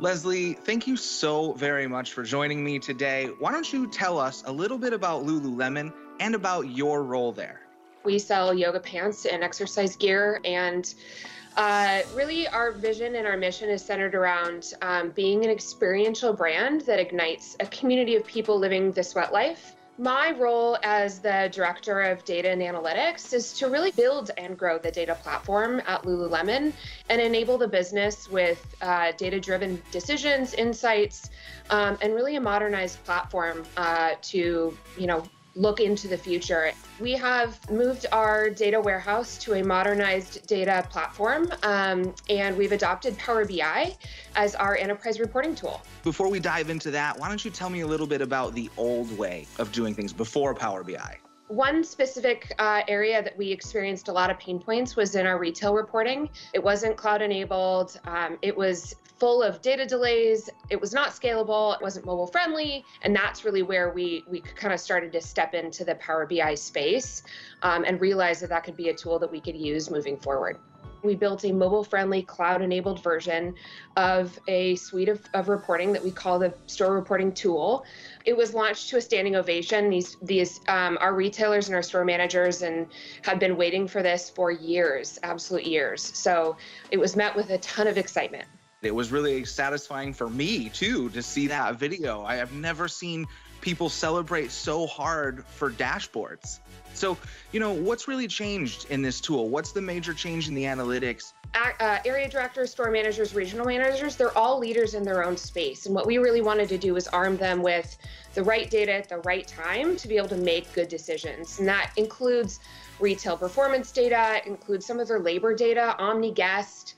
Leslie, thank you so very much for joining me today. Why don't you tell us a little bit about Lululemon and about your role there? We sell yoga pants and exercise gear, and really our vision and our mission is centered around being an experiential brand that ignites a community of people living the sweat life. My role as the Director of Data and Analytics is to really build and grow the data platform at Lululemon and enable the business with data-driven decisions, insights, and really a modernized platform to, look into the future. We have moved our data warehouse to a modernized data platform, and we've adopted Power BI as our enterprise reporting tool. Before we dive into that, why don't you tell me a little bit about the old way of doing things before Power BI? One specific area that we experienced a lot of pain points was in our retail reporting. It wasn't cloud enabled. It was full of data delays. It was not scalable. It wasn't mobile friendly. And that's really where we kind of started to step into the Power BI space and realize that that could be a tool that we could use moving forward. We built a mobile-friendly, cloud-enabled version of a suite of reporting that we call the store reporting tool. It was launched to a standing ovation. Our retailers and our store managers have been waiting for this for years, absolute years. So it was met with a ton of excitement. It was really satisfying for me, too, to see that video. I have never seen people celebrate so hard for dashboards. So, what's really changed in this tool? What's the major change in the analytics? Area directors, store managers, regional managers, they're all leaders in their own space. And what we really wanted to do was arm them with the right data at the right time to be able to make good decisions. And that includes retail performance data, includes some of their labor data, Omni Guest,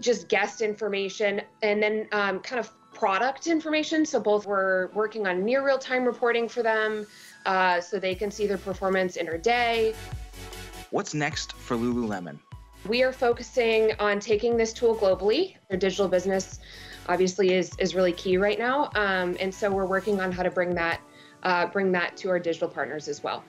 just guest information, and then kind of product information. So both we're working on near real-time reporting for them so they can see their performance inter-day. What's next for Lululemon? We are focusing on taking this tool globally. Their digital business obviously is really key right now. And so we're working on how to bring that to our digital partners as well.